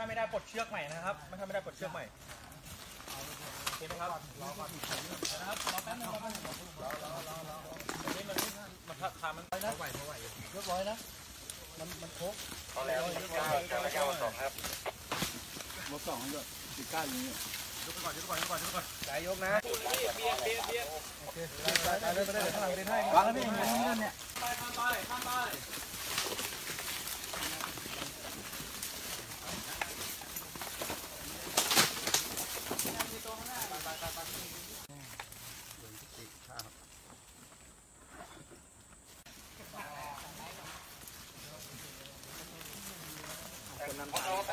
ถ้าไม่ได้ปลดเชือกใหม่นะครับถ้าไม่ได้ปลดเชือกใหม่เห็นไหมครับนะครับรอแป๊บนึงนี่มันขามันนะเรียบร้อยนะมันโค้งเอาแล้ว19มา2ครับมา2ด้วย19อย่างนี้ยกก่อนยกก่อนยกก่อนยกก่อนสายยกนะเบียดได้เลยได้เลยข้างหลังได้ให้วางแล้วพี่เนี่ยข้ามไป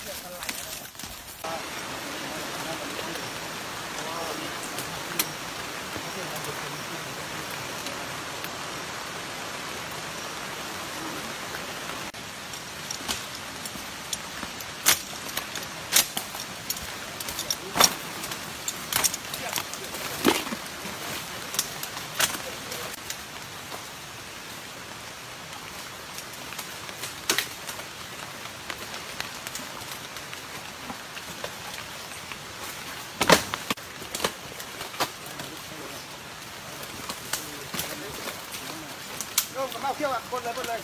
เชือกมันไหลเอาเที่ยวอ่ะคนเลยวางก่อนเลย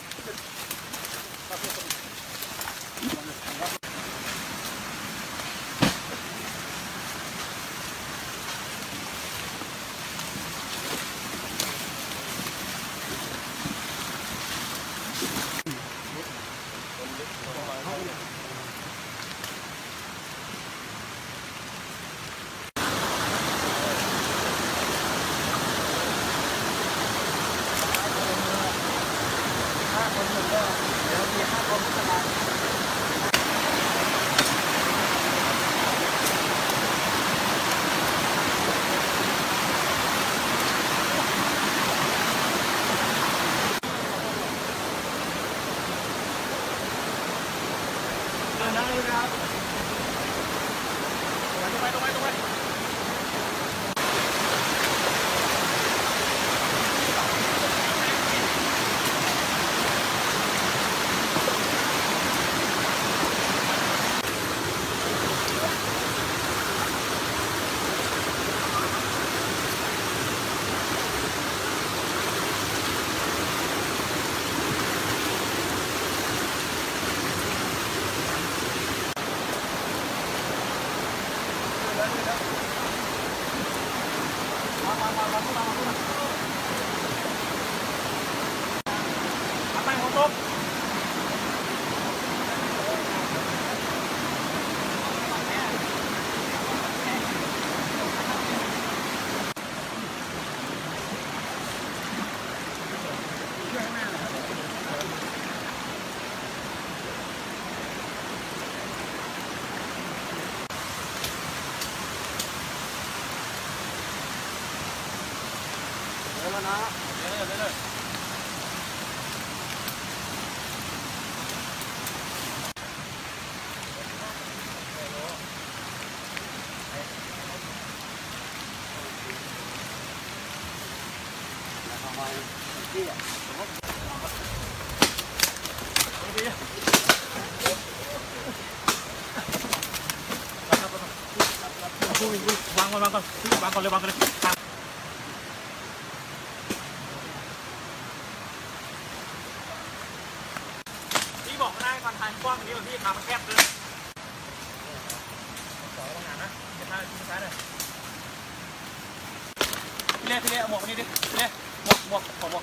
วางพี่บอกได้ก่อนทางกว้างนี้พี่ทางมันแคบเลยขอต้องงานนะจะทางที่ซ้ายเลยพี่เล่หมวกนี่ดิพี่เล่หมวก